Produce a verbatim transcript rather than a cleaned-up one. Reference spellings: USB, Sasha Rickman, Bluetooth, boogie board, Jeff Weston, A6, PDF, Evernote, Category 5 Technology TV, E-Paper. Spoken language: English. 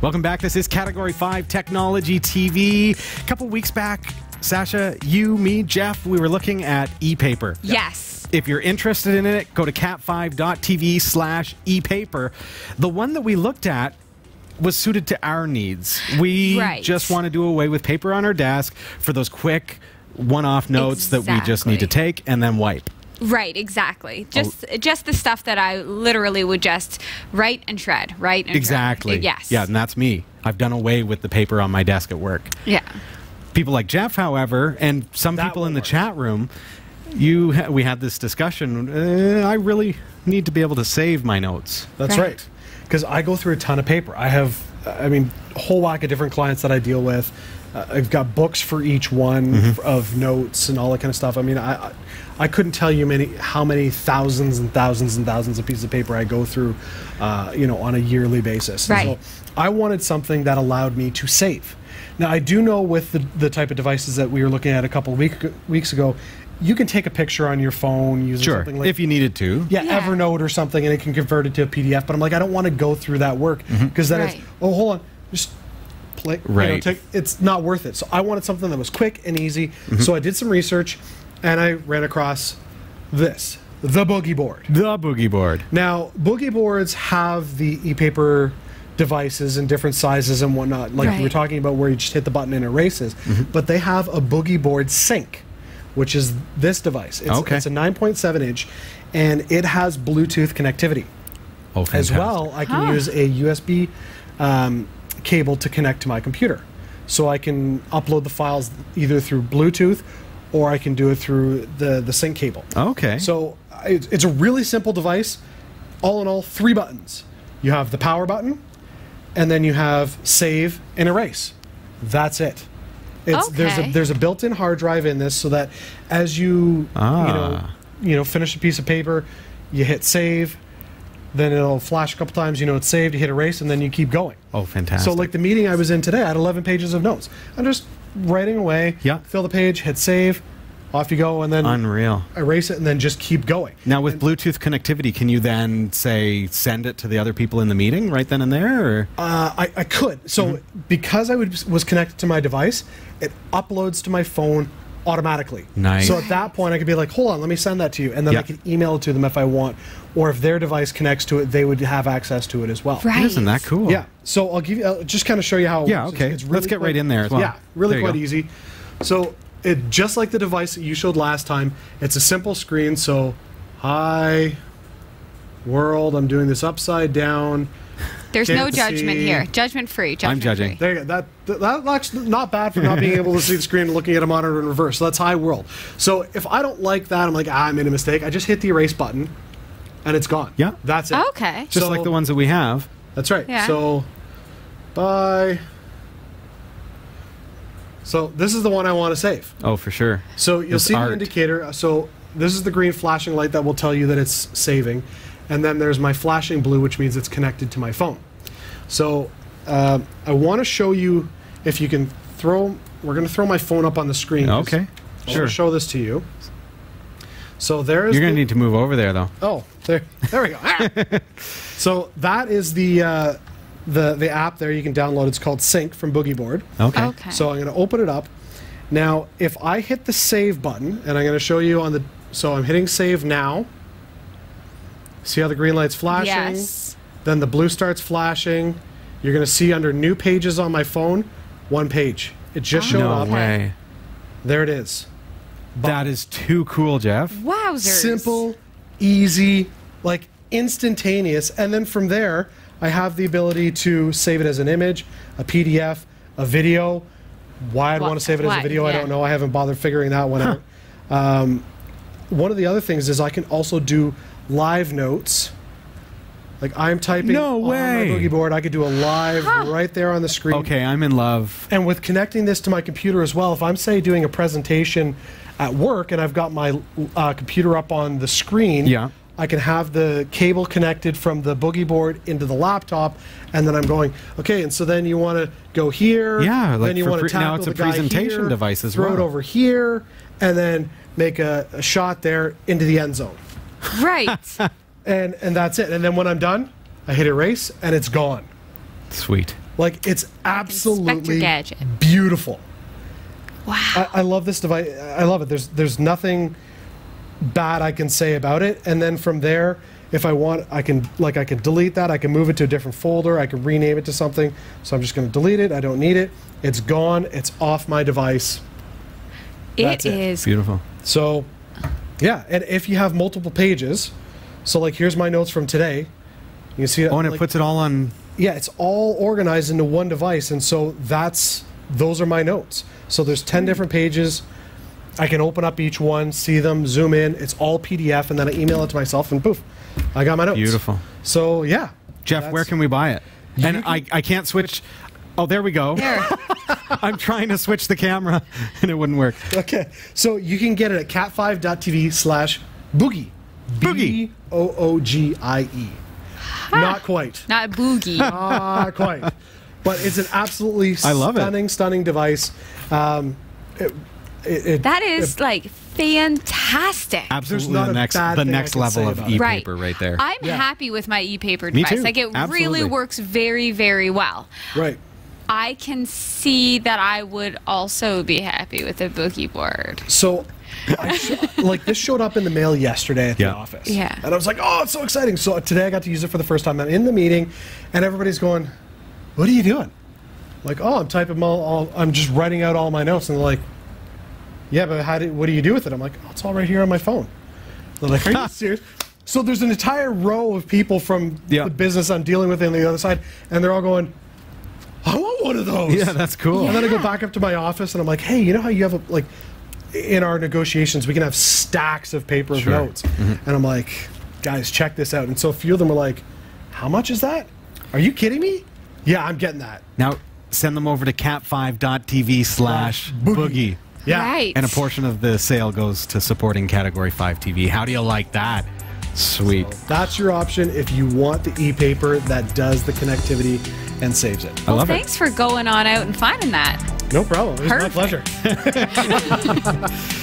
Welcome back. This is Category five Technology T V. A couple weeks back, Sasha, you, me, Jeff, we were looking at e-paper. Yes. If you're interested in it, go to cat five dot T V slash e paper. The one that we looked at was suited to our needs. We right. just want to do away with paper on our desk for those quick one-off notes exactly. that we just need to take and then wipe. Right, exactly. Just oh. just the stuff that I literally would just write and shred, write and exactly. shred. Yes. Yeah, and that's me. I've done away with the paper on my desk at work. Yeah. People like Jeff, however, and some that people in the work. chat room, you ha we had this discussion. Uh, I really need to be able to save my notes. That's right. right. Because I go through a ton of paper. I have, I mean, a whole lot of different clients that I deal with. Uh, I've got books for each one mm-hmm. of notes and all that kind of stuff. I mean, I, I couldn't tell you many how many thousands and thousands and thousands of pieces of paper I go through, uh, you know, on a yearly basis. Right. So I wanted something that allowed me to save. Now, I do know with the, the type of devices that we were looking at a couple week, weeks ago, you can take a picture on your phone using sure. something like if you needed to. Yeah, yeah, Evernote or something, and it can convert it to a P D F. But I'm like, I don't want to go through that work because mm-hmm. then right. it's, oh, hold on, just play. Right. You know, take, it's not worth it. So I wanted something that was quick and easy. Mm-hmm. So I did some research, and I ran across this, the boogie board. The boogie board. Now, boogie boards have the e-paper devices in different sizes and whatnot, like right. we were talking about, where you just hit the button and it erases. Mm-hmm. But they have a boogie board sync, which is this device. It's, okay. it's a nine point seven inch, and it has Bluetooth connectivity. Oh, fantastic. As well, I can huh. use a U S B um, cable to connect to my computer. So I can upload the files either through Bluetooth or I can do it through the, the sync cable. Okay. So it, it's a really simple device. All in all, three buttons. You have the power button, and then you have save and erase. That's it. It's, okay. There's a there's a built-in hard drive in this, so that as you ah. you know you know finish a piece of paper, you hit save, then it'll flash a couple times. You know it's saved. You hit erase, and then you keep going. Oh, fantastic! So like the meeting I was in today, I had eleven pages of notes. I'm just writing away. Yeah. Fill the page. Hit save. Off you go, and then unreal. Erase it, and then just keep going. Now, with and Bluetooth connectivity, can you then say send it to the other people in the meeting right then and there? Or? Uh, I, I could. So mm-hmm. because I would, was connected to my device, it uploads to my phone automatically. Nice. So at that point, I could be like, hold on, let me send that to you, and then yep. I could email it to them if I want, or if their device connects to it, they would have access to it as well. Right. Isn't that cool? Yeah. So I'll give you I'll just kind of show you how. It yeah. works. Okay. It's, it's really Let's get quite, right in there as well. Yeah. Really quite go. easy. So. It just like the device that you showed last time, it's a simple screen. So, hi, world. I'm doing this upside down. There's Can't no judgment see. here. Judgment free. Judgment I'm judging. Free. There you go. That, that that's not bad for not being able to see the screen and looking at a monitor in reverse. So that's hi, world. So if I don't like that, I'm like, ah, I made a mistake. I just hit the erase button, and it's gone. Yeah. That's it. Oh, okay. Just so, like the ones that we have. That's right. Yeah. So, bye. So this is the one I want to save. Oh, for sure. So you'll it's see art. the indicator. So this is the green flashing light that will tell you that it's saving. And then there's my flashing blue, which means it's connected to my phone. So uh, I want to show you if you can throw, we're going to throw my phone up on the screen. Okay, sure. I'll show this to you. So there is You're going to need to move over there, though. Oh, there, there we go. Ah. So that is the... Uh, The, the app there you can download. It's called Sync from Boogie Board. Okay. okay. So I'm going to open it up. Now, if I hit the save button, and I'm going to show you on the... So I'm hitting save now. See how the green light's flashing? Yes. Then the blue starts flashing. You're going to see under new pages on my phone, one page. It just oh, showed no up. No way. There it is. But that is too cool, Jeff. Wowzers. Simple, easy, like instantaneous. And then from there... I have the ability to save it as an image, a P D F, a video. Why I'd want to save it as a video, yeah. I don't know. I haven't bothered figuring that one huh. out. Um, one of the other things is I can also do live notes. Like I'm typing no way. on my boogie board. I could do a live huh. right there on the screen. Okay, I'm in love. And with connecting this to my computer as well, if I'm, say, doing a presentation at work and I've got my uh, computer up on the screen, yeah. I can have the cable connected from the boogie board into the laptop, and then I'm going, okay, and so then you want to go here, yeah, like then you want to tackle now it's a the presentation guy here, device as well. Throw it over here, and then make a, a shot there into the end zone. Right. and and that's it. And then when I'm done, I hit erase and it's gone. Sweet. Like, it's absolutely beautiful. Wow. I, I love this device. I love it. There's there's nothing bad I can say about it. And then from there, if I want, I can like I can delete that. I can move it to a different folder. I can rename it to something. So I'm just going to delete it. I don't need it. It's gone. It's off my device. It is beautiful. So, yeah. And if you have multiple pages, so like here's my notes from today. You can see. Oh, and it puts it all on. Yeah, it's all organized into one device, and so that's those are my notes. So there's ten different pages. I can open up each one, see them, zoom in. It's all P D F, and then I email it to myself, and poof, I got my notes. Beautiful. So, yeah. Jeff, where can we buy it? And I, I can't switch. Oh, there we go. There. I'm trying to switch the camera, and it wouldn't work. Okay. So you can get it at cat five dot T V slash boogie. Boogie. B O O G I E. Ah, not quite. Not boogie. Not quite. But it's an absolutely I love stunning, it. stunning device. Um, it, It, it, that is it, like fantastic. Absolutely, the next, the next level of e-paper right. right there. I'm yeah. happy with my e-paper device. Me too. Like it Absolutely. really works very, very well. Right. I can see that I would also be happy with a boogie board. So, I like this showed up in the mail yesterday at yeah. the office. Yeah. And I was like, oh, it's so exciting. So today I got to use it for the first time. I'm in the meeting, and everybody's going, "What are you doing?" I'm like, oh, I'm typing all, all. I'm just writing out all my notes, and they're like. Yeah, but how do, what do you do with it? I'm like, oh, it's all right here on my phone. They're like, are you serious? So there's an entire row of people from yeah. the business I'm dealing with on the other side, and they're all going, I want one of those. Yeah, that's cool. Yeah. And then I go back up to my office, and I'm like, hey, you know how you have, a, like, in our negotiations, we can have stacks of paper sure. of notes. Mm-hmm. And I'm like, guys, check this out. And so a few of them are like, how much is that? Are you kidding me? Yeah, I'm getting that. Now send them over to cat five dot T V slash boogie. Yeah, right. And a portion of the sale goes to supporting Category five T V. How do you like that? Sweet. So that's your option if you want the e-paper that does the connectivity and saves it. Well, I love thanks it. Thanks for going on out and finding that. No problem. It was Perfect. my pleasure.